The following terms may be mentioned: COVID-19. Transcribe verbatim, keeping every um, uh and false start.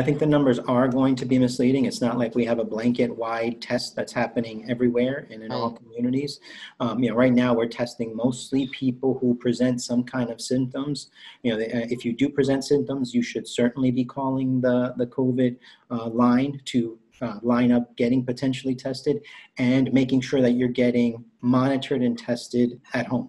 I think the numbers are going to be misleading. It's not like we have a blanket wide test that's happening everywhere and in all communities. Um, you know, right now we're testing mostly people who present some kind of symptoms. You know, they, uh, if you do present symptoms, you should certainly be calling the, the COVID uh, line to Uh, line up getting potentially tested and making sure that you're getting monitored and tested at home.